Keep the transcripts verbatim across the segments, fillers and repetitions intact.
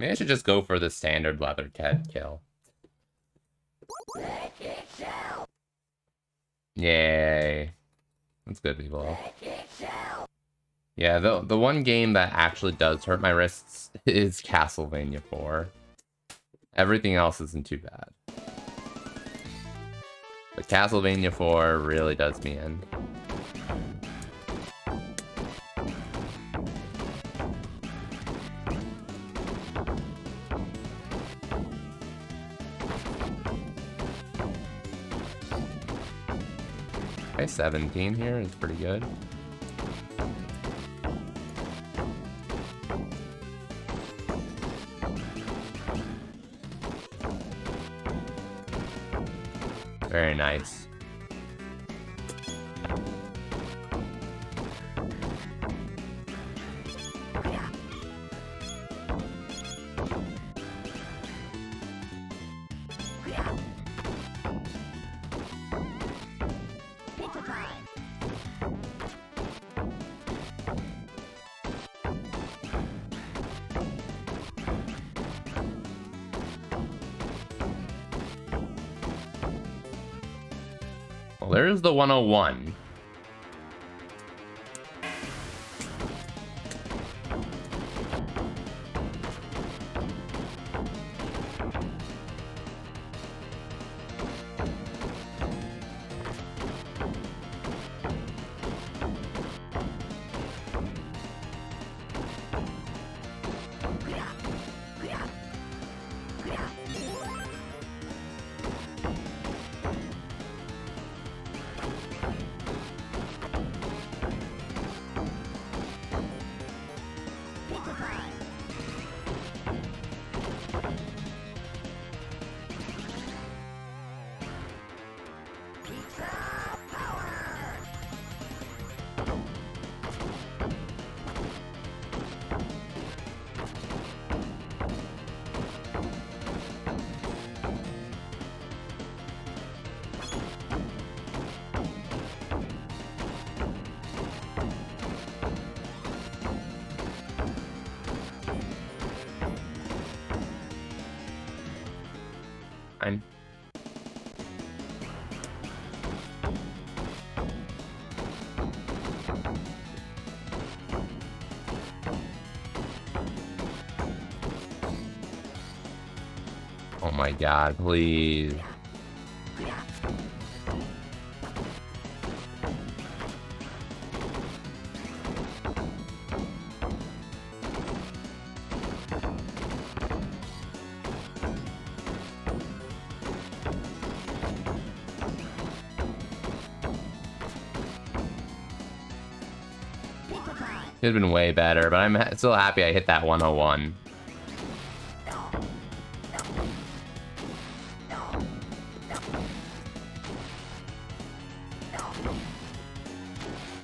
Maybe I should just go for the standard leather cat kill. Yay. That's good, people. Yeah, the, the one game that actually does hurt my wrists is Castlevania four. Everything else isn't too bad. But Castlevania four really does me in. Okay, seventeen here is pretty good. Very nice. There's the one oh one. Oh my god, please. Could have been way better, but I'm still happy I hit that one oh one.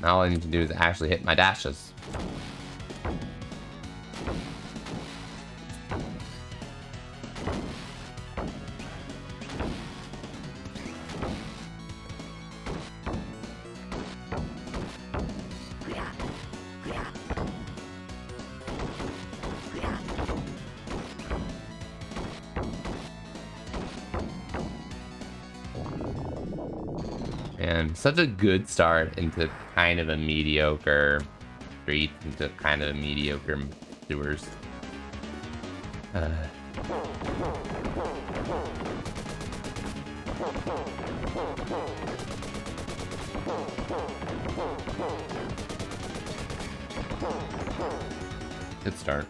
Now all I need to do is actually hit my dashes. Such a good start into kind of a mediocre street, into kind of a mediocre sewers. Uh. Good start.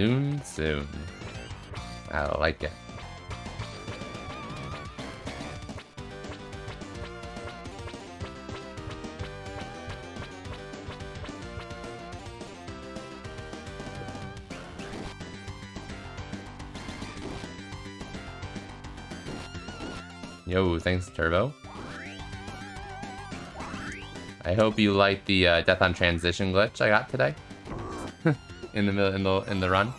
Soon, soon. I like it. Yo, thanks, Turbo. I hope you like the uh, Death on Transition glitch I got today. in the middle, in the in the run.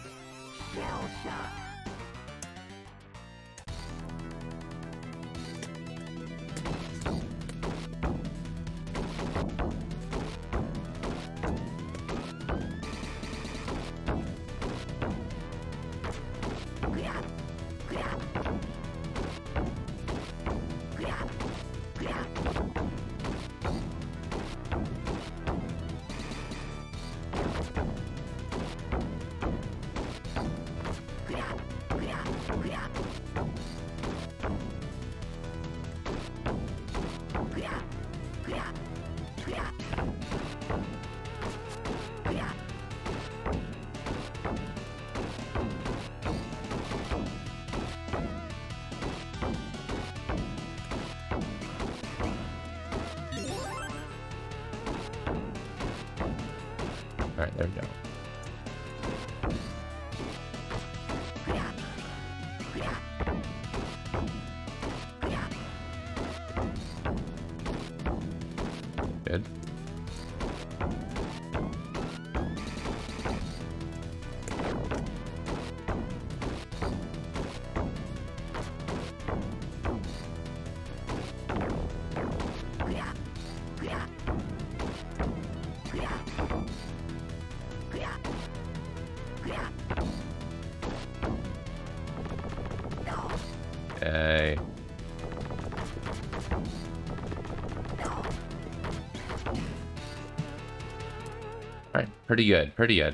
Pretty good, pretty good.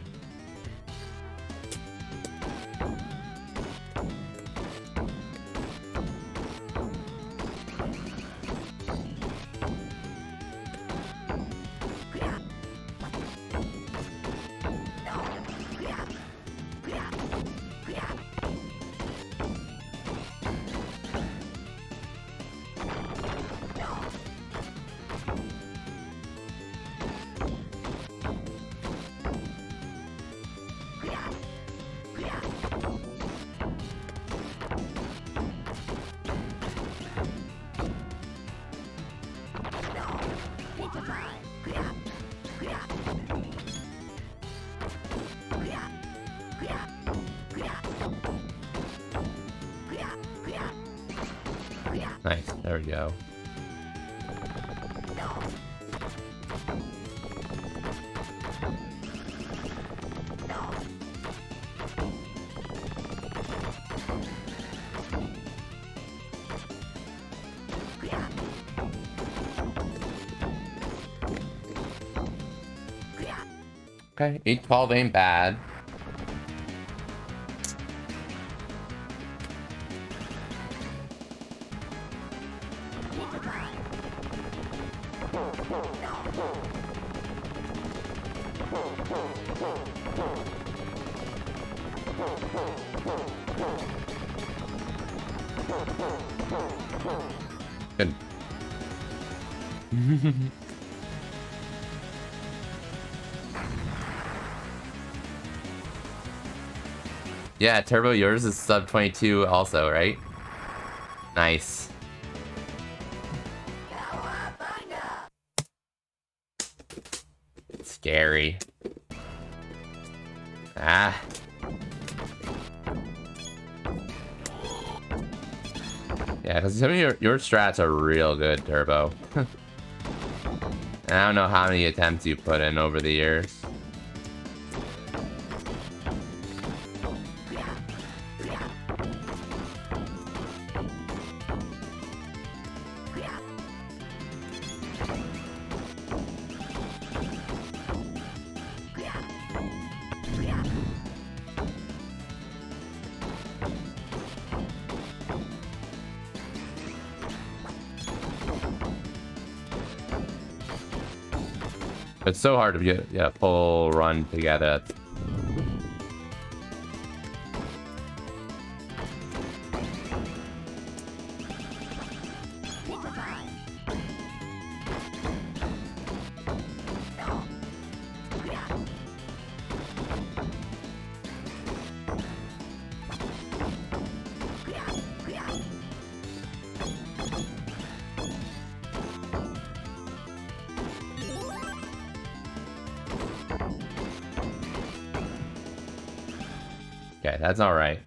Okay, eight twelve ain't bad. Good. Yeah, Turbo, yours is sub twenty-two also, right? Nice. Scary. Ah. Yeah, because some of your, your strats are real good, Turbo. I don't know how many attempts you put in over the years. It's so hard to get yeah, full run together. Okay, that's all right.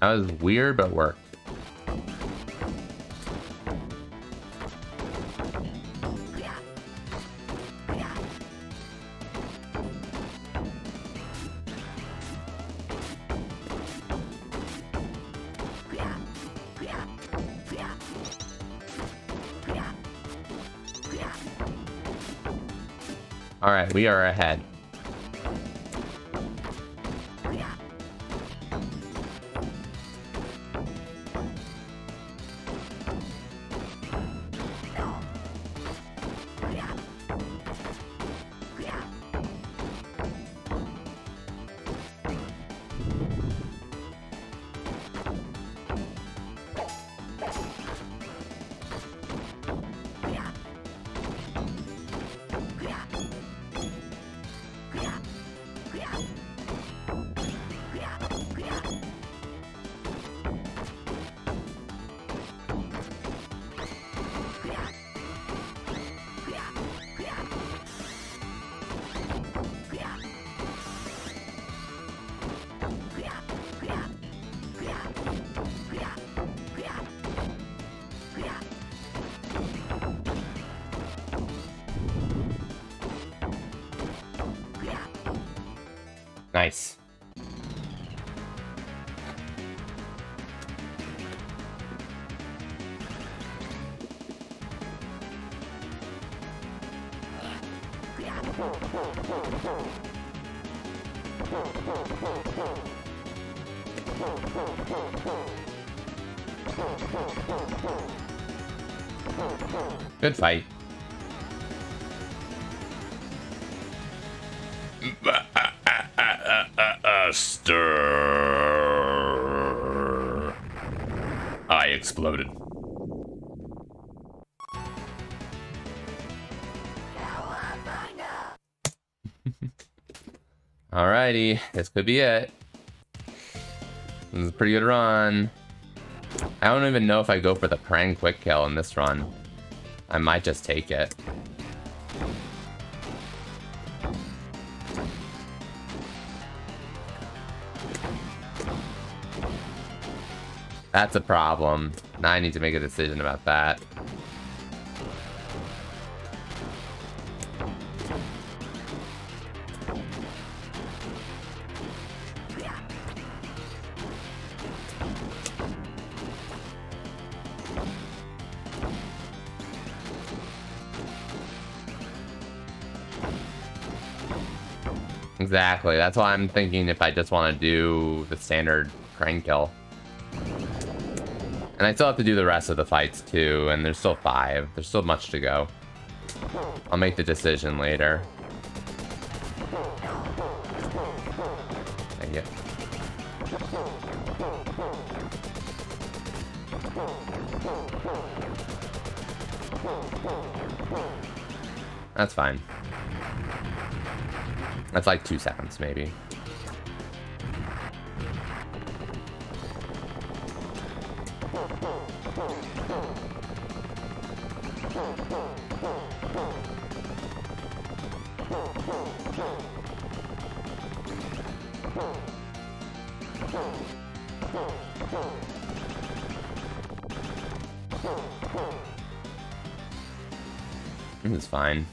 That was weird, but it worked. All right, we are ahead. Nice. Good fight. I exploded. Alrighty, this could be it. This is a pretty good run. I don't even know if I go for the prime quick kill in this run. I might just take it. That's a problem. Now I need to make a decision about that. Exactly. That's why I'm thinking if I just want to do the standard crane kill. And I still have to do the rest of the fights too, and there's still five. There's still much to go. I'll make the decision later. Thank you. That's fine. That's like two seconds maybe. This is fine.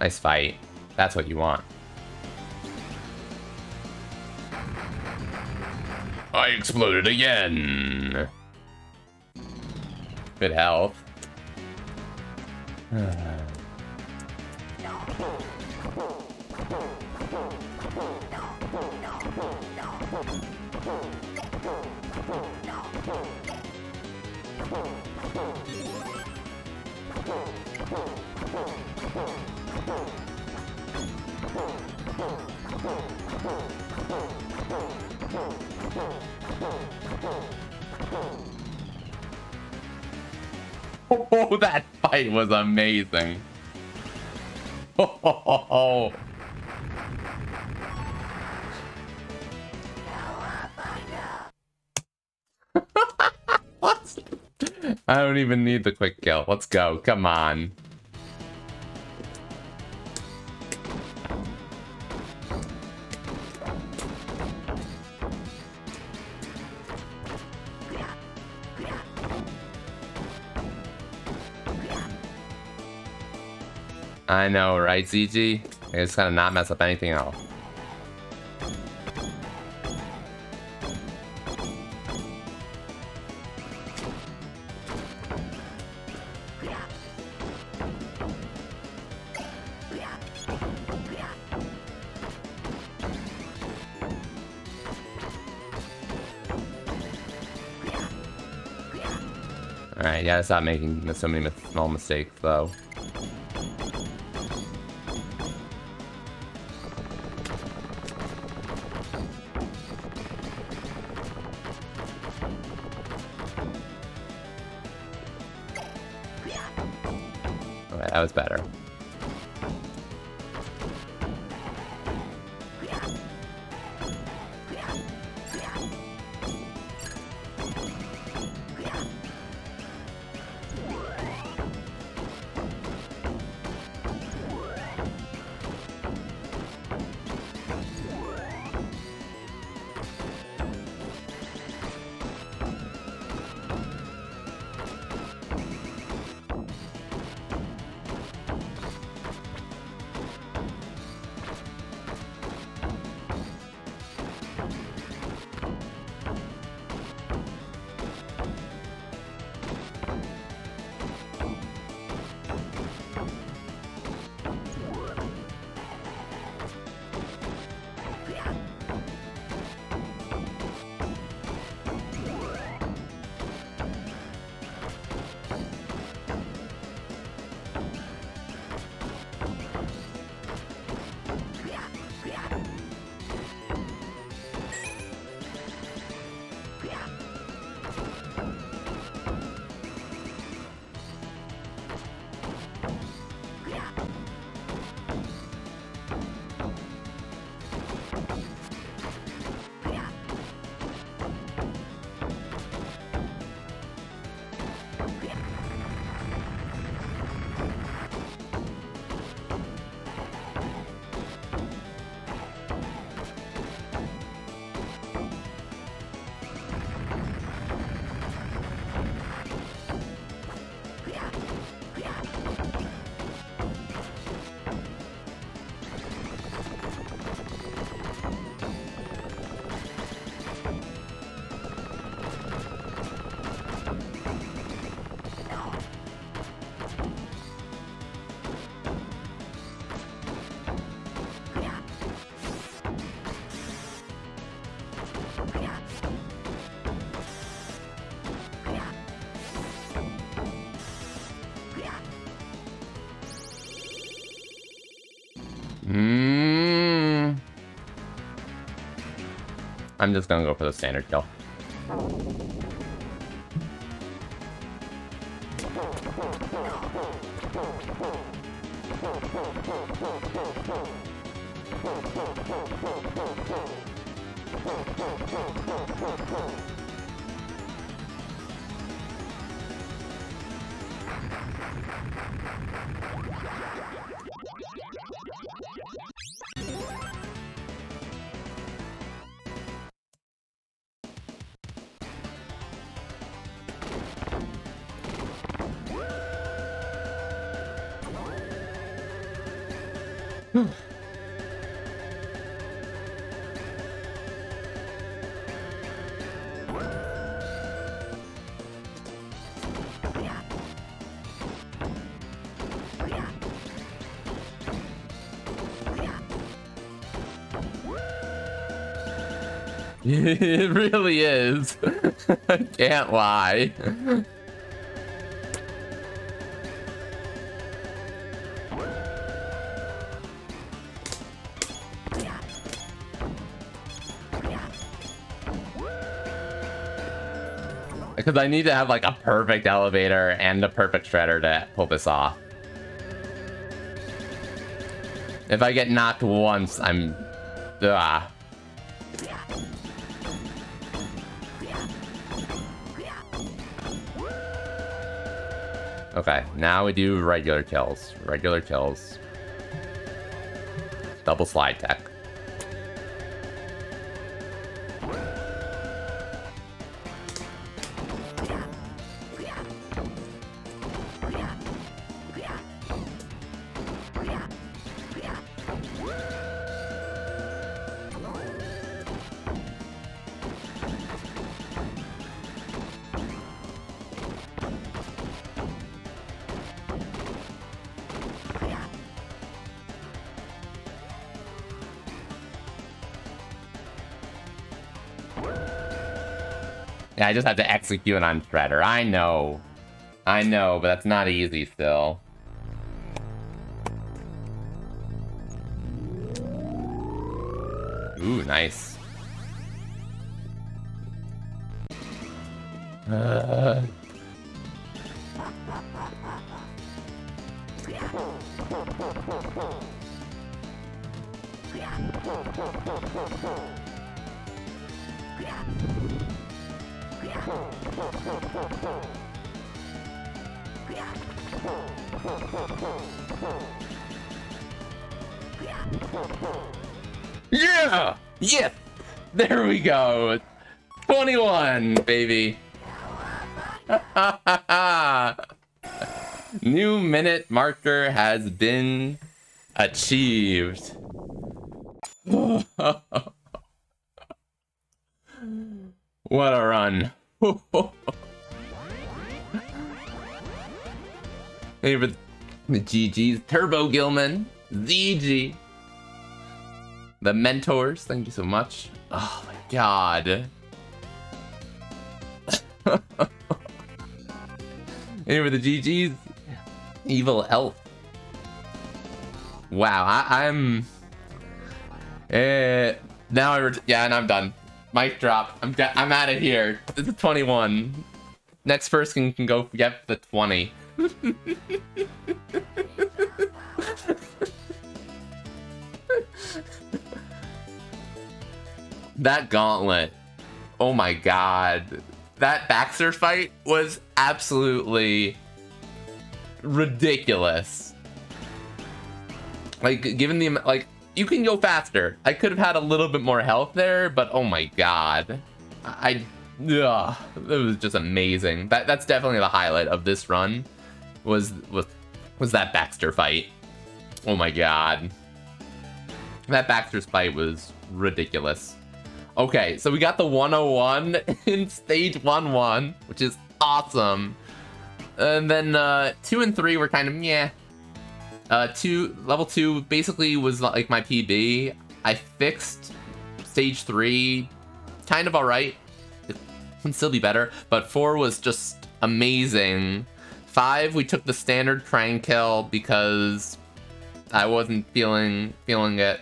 Nice fight. That's what you want. I exploded again. Good health. Oh, that fight was amazing. Oh, oh, oh, oh. I don't even need the quick kill. Let's go. Come on. I know, right, Z G? I just gotta not mess up anything else. Alright, gotta stop making so many small mistakes, though. That was better. I'm just gonna go for the standard kill. Yeah. It really is. I can't lie. Because I need to have like a perfect elevator and a perfect shredder to pull this off. If I get knocked once, I'm... Ugh. Okay, now we do regular kills. Regular kills. Double slide tech. I just have to execute it on Shredder. I know. I know, but that's not easy still. Ooh, nice. Uh. Yeah! Yes! There we go! twenty-one, baby! New minute marker has been achieved. What a run. Favorite the G Gs, Turbo Gilman, Z G, the mentors. Thank you so much. Oh my god. Favorite the G Gs, Evil Elf. Wow, I, I'm. Eh, now I yeah, and I'm done. Mic drop. I'm I'm out of here. This is twenty-one. Next person can go get the twenty. That gauntlet, oh my god, that Baxter fight was absolutely ridiculous. Like, given the like, you can go faster. I could have had a little bit more health there, but oh my god, I yeah, it was just amazing. That that's definitely the highlight of this run. Was was was that Baxter fight? Oh my god, that Baxter's fight was ridiculous. Okay, so we got the one oh one in stage one one, which is awesome. And then uh, two and three were kind of meh. Uh, two level two basically was like my P B. I fixed stage three, kind of all right. It can still be better, but four was just amazing. Five, we took the standard train kill because I wasn't feeling feeling it,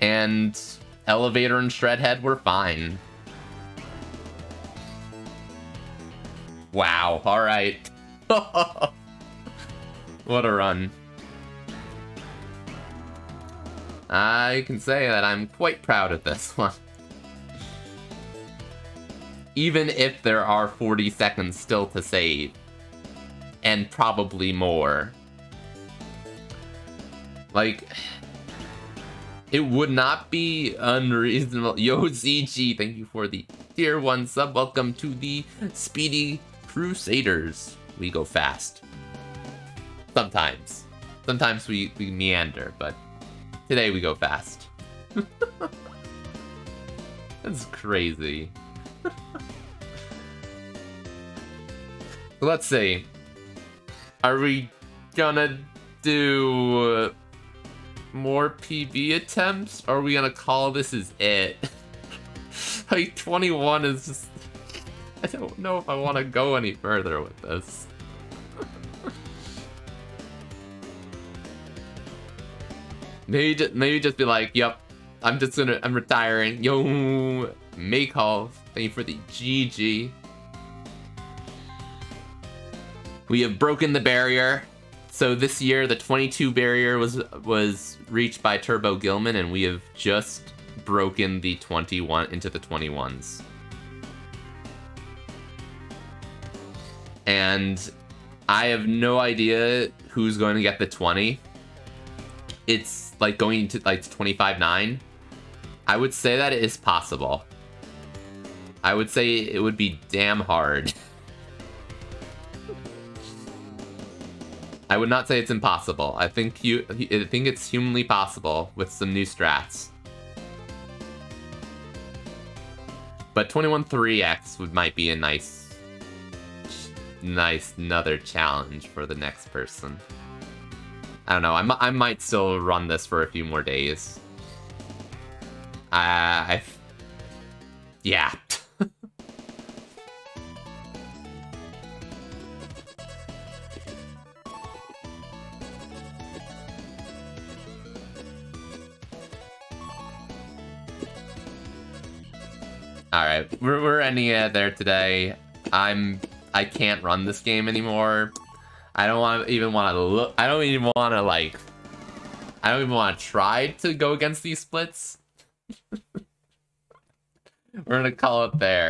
and elevator and shredhead were fine. Wow! All right, what a run! I can say that I'm quite proud of this one, even if there are forty seconds still to save. And probably more. Like, it would not be unreasonable. Yo, Z G, thank you for the tier one sub. Welcome to the Speedy Crusaders. We go fast. Sometimes. Sometimes we, we meander, but today we go fast. That's crazy. Let's see. Are we gonna do more P B attempts? Or are we gonna call this is it? like twenty-one is just... I don't know if I want to go any further with this. Maybe just, maybe just be like, yep, I'm just gonna, I'm retiring. Yo, Makov, thank you for the G G. We have broken the barrier. So this year, the twenty-two barrier was was reached by Turbo Gilman, and we have just broken the twenty-one into the twenty-ones. And I have no idea who's going to get the twenty. It's like going to like twenty-five nine. I would say that it is possible. I would say it would be damn hard. I would not say it's impossible. I think you I think it's humanly possible with some new strats. But twenty-one three X would might be a nice nice another challenge for the next person. I don't know. I, I might still run this for a few more days. Uh, I Yeah. All right, we're we're ending it there today. I'm I can't run this game anymore. I don't want to even want to look. I don't even want to like. I don't even want to try to go against these splits. We're gonna call it there.